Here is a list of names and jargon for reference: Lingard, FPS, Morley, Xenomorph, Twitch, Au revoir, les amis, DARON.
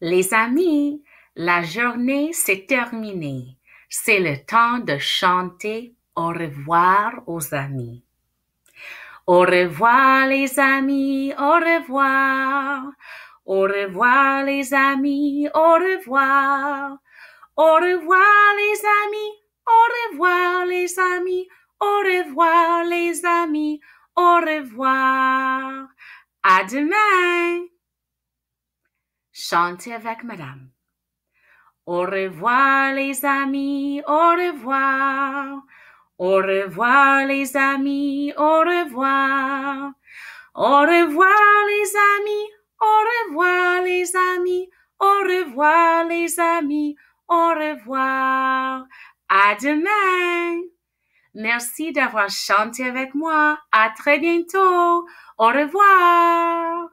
Les amis, la journée s'est terminée. C'est le temps de chanter au revoir aux amis. Au revoir les amis, au revoir. Au revoir les amis, au revoir. Au revoir les amis, au revoir les amis, au revoir les amis, au revoir. À demain. Chantez avec madame. Au revoir les amis, au revoir. Au revoir les amis, au revoir. Au revoir les amis, au revoir les amis, au revoir les amis, au revoir. À demain. Merci d'avoir chanté avec moi. À très bientôt. Au revoir.